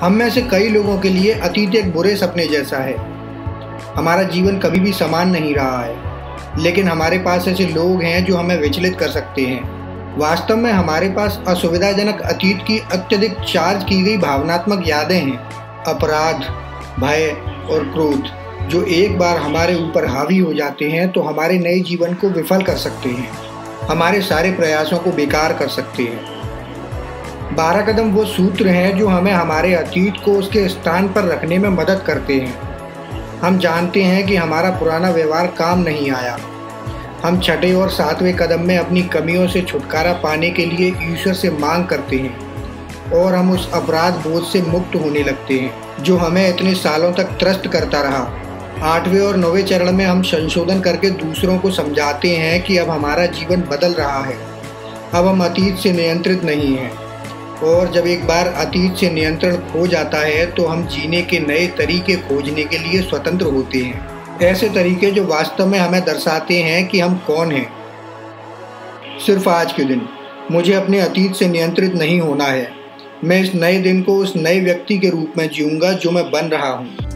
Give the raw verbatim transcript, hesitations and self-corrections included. हम में से कई लोगों के लिए अतीत एक बुरे सपने जैसा है। हमारा जीवन कभी भी समान नहीं रहा है, लेकिन हमारे पास ऐसे लोग हैं जो हमें विचलित कर सकते हैं। वास्तव में हमारे पास असुविधाजनक अतीत की अत्यधिक चार्ज की गई भावनात्मक यादें हैं, अपराध, भय और क्रोध, जो एक बार हमारे ऊपर हावी हो जाते हैं तो हमारे नए जीवन को विफल कर सकते हैं, हमारे सारे प्रयासों को बेकार कर सकते हैं। बारह कदम वो सूत्र हैं जो हमें हमारे अतीत को उसके स्थान पर रखने में मदद करते हैं। हम जानते हैं कि हमारा पुराना व्यवहार काम नहीं आया। हम छठे और सातवें कदम में अपनी कमियों से छुटकारा पाने के लिए ईश्वर से मांग करते हैं और हम उस अपराध बोझ से मुक्त होने लगते हैं जो हमें इतने सालों तक त्रस्त करता रहा। आठवें और नौवें चरण में हम संशोधन करके दूसरों को समझाते हैं कि अब हमारा जीवन बदल रहा है, अब हम अतीत से नियंत्रित नहीं हैं। और जब एक बार अतीत से नियंत्रण खो जाता है तो हम जीने के नए तरीके खोजने के लिए स्वतंत्र होते हैं, ऐसे तरीके जो वास्तव में हमें दर्शाते हैं कि हम कौन हैं। सिर्फ आज के दिन मुझे अपने अतीत से नियंत्रित नहीं होना है। मैं इस नए दिन को उस नए व्यक्ति के रूप में जीऊँगा जो मैं बन रहा हूँ।